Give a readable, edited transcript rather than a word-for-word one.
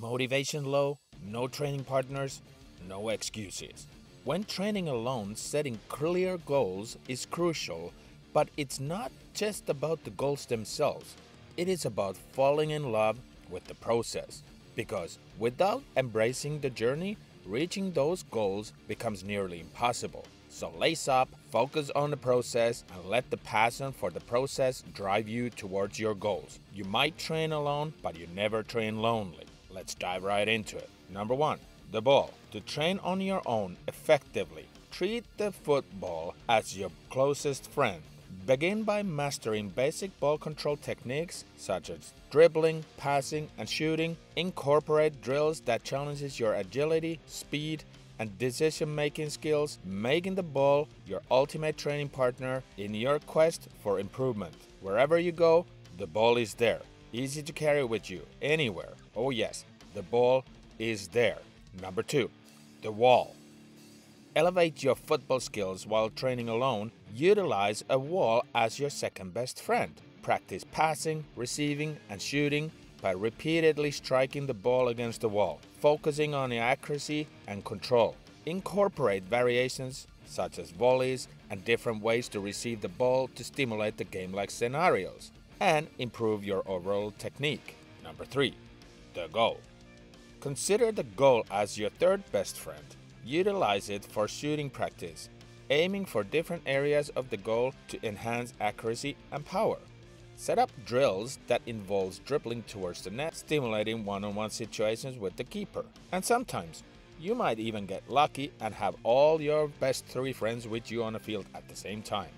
Motivation low, no training partners, no excuses. When training alone, setting clear goals is crucial, but it's not just about the goals themselves. It is about falling in love with the process, because without embracing the journey, reaching those goals becomes nearly impossible. So lace up, focus on the process, and let the passion for the process drive you towards your goals. You might train alone, but you never train lonely. Let's dive right into it. Number one, the ball. To train on your own effectively, treat the football as your closest friend. Begin by mastering basic ball control techniques such as dribbling, passing, and shooting. Incorporate drills that challenges your agility, speed, and decision-making skills, making the ball your ultimate training partner in your quest for improvement. Wherever you go, the ball is there, easy to carry with you anywhere. Oh yes, the ball is there. Number two, the wall. Elevate your football skills while training alone. Utilize a wall as your second best friend. Practice passing, receiving, and shooting by repeatedly striking the ball against the wall, focusing on accuracy and control. Incorporate variations such as volleys and different ways to receive the ball to stimulate the game-like scenarios and improve your overall technique. Number three, the goal. Consider the goal as your third best friend. Utilize it for shooting practice, aiming for different areas of the goal to enhance accuracy and power. Set up drills that involves dribbling towards the net, stimulating one-on-one situations with the keeper. And sometimes, you might even get lucky and have all your best three friends with you on the field at the same time.